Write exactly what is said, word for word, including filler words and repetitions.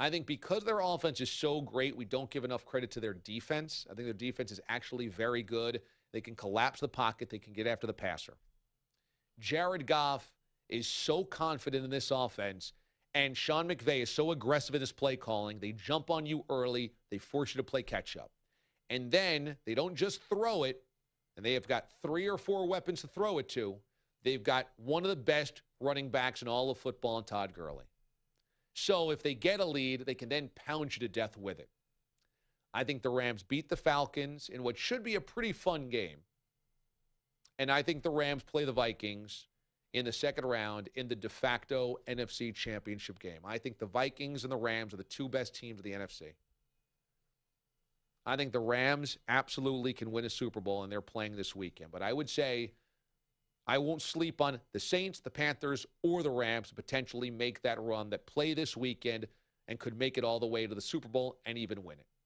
I think because their offense is so great, we don't give enough credit to their defense. I think their defense is actually very good. They can collapse the pocket. They can get after the passer. Jared Goff is so confident in this offense, and Sean McVay is so aggressive in his play calling. They jump on you early. They force you to play catch-up. And then they don't just throw it, and they have got three or four weapons to throw it to. They've got one of the best running backs in all of football in Todd Gurley. So if they get a lead, they can then pound you to death with it. I think the Rams beat the Falcons in what should be a pretty fun game. And I think the Rams play the Vikings in the second round in the de facto N F C championship game. I think the Vikings and the Rams are the two best teams of the N F C. I think the Rams absolutely can win a Super Bowl, and they're playing this weekend. But I would say I won't sleep on the Saints, the Panthers, or the Rams to potentially make that run, that play this weekend and could make it all the way to the Super Bowl and even win it.